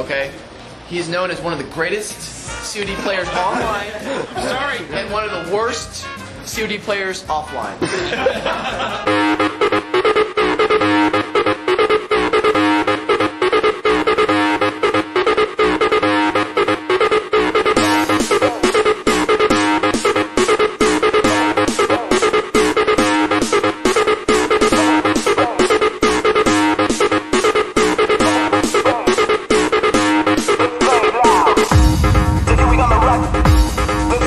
okay? He is known as one of the greatest COD players online. Sorry. And one of the worst COD players offline. This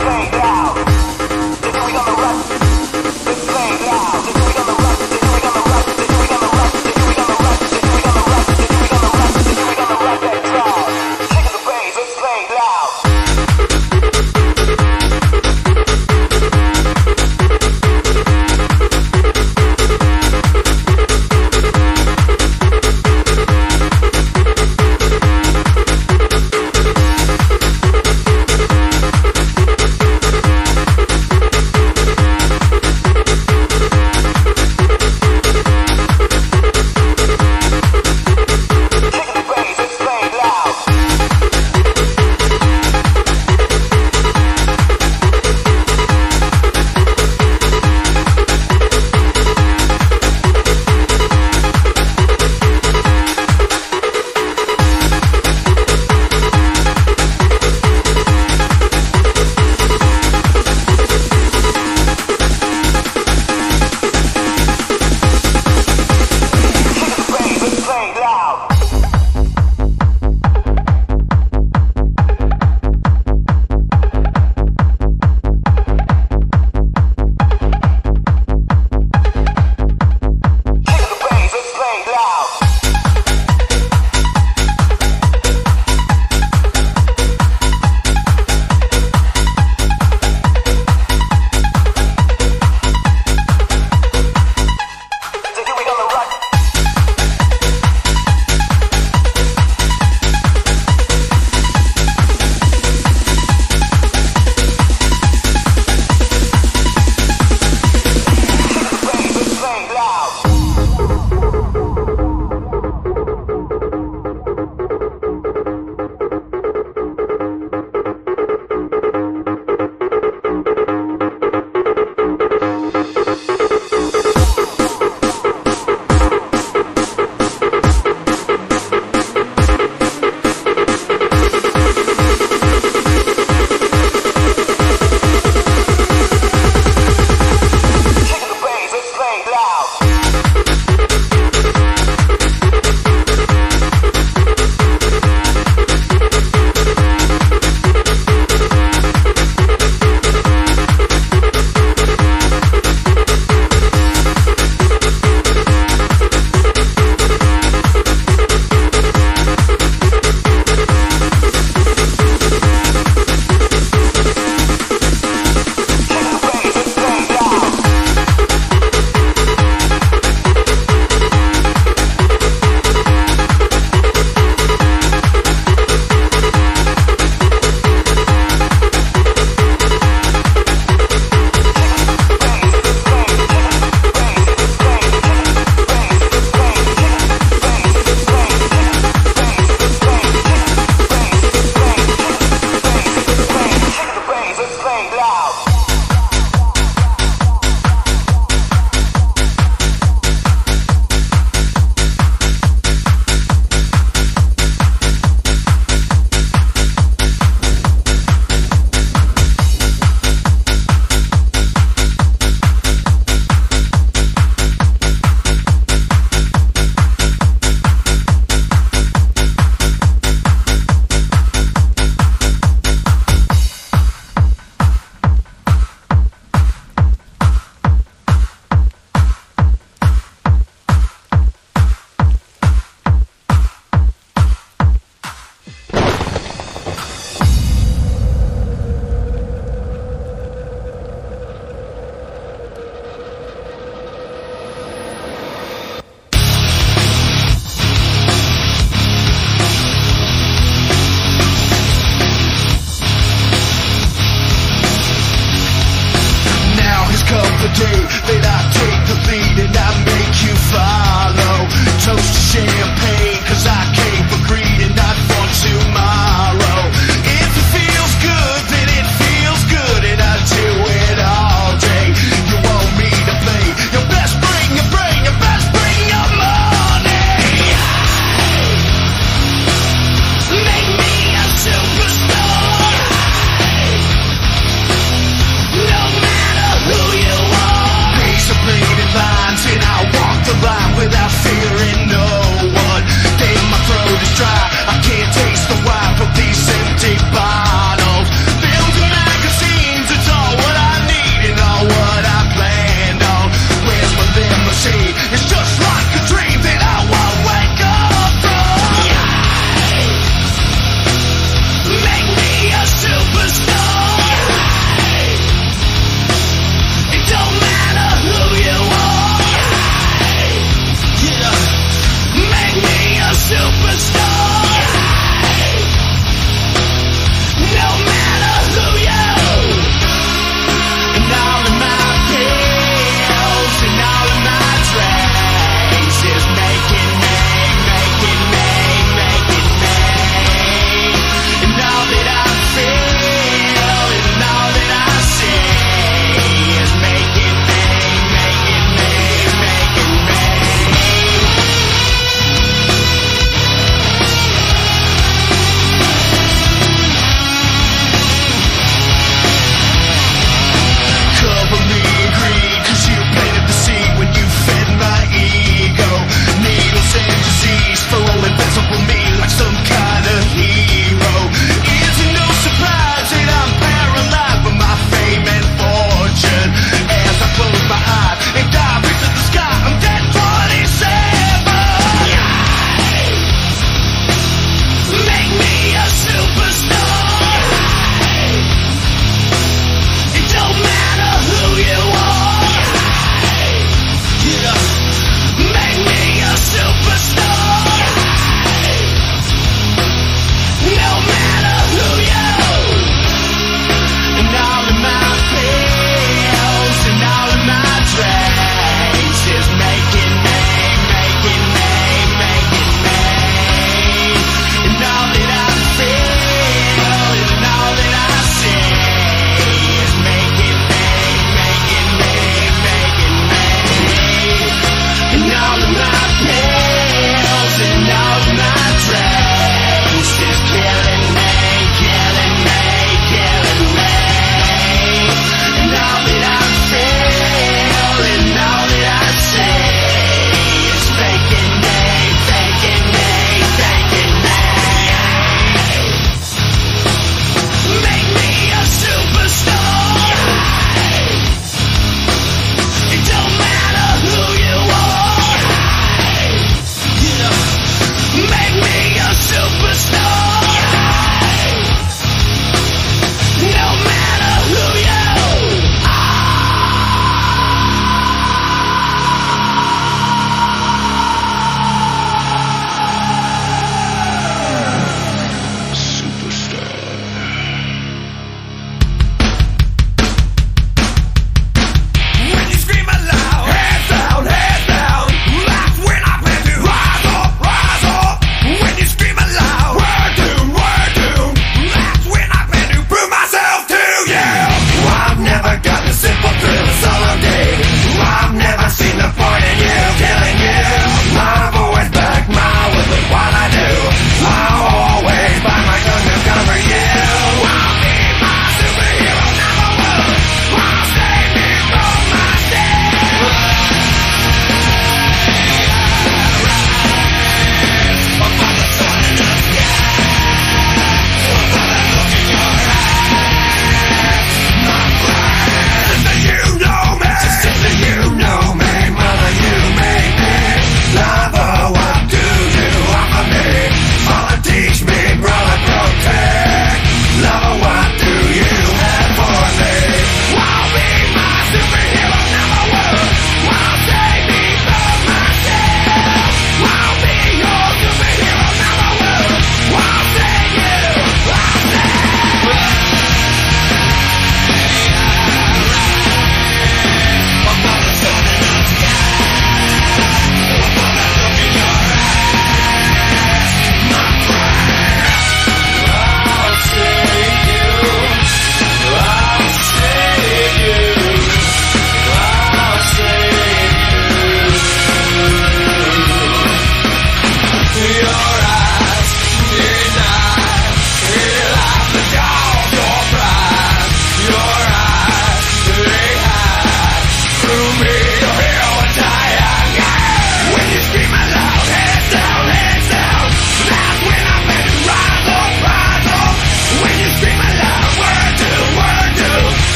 way, yeah. This way on the left. This way on the right.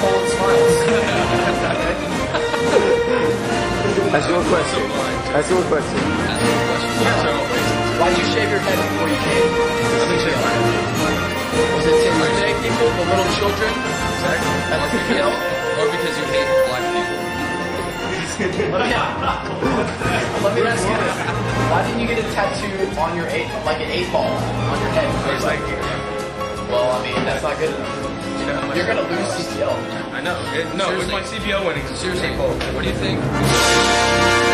cold smiles. That's your question. Why'd you shave your head before you came? Let me shave my head. Was it to mistake people, the little children? Sorry? That's CPL? Or because you hate black people? Let me ask you this. Why didn't you get a tattoo on your like an 8 ball on your head? Well, I mean, that's not good enough. You're gonna lose CPL. I know. No, seriously. With my CPL winning. Seriously, Paul, what do you think?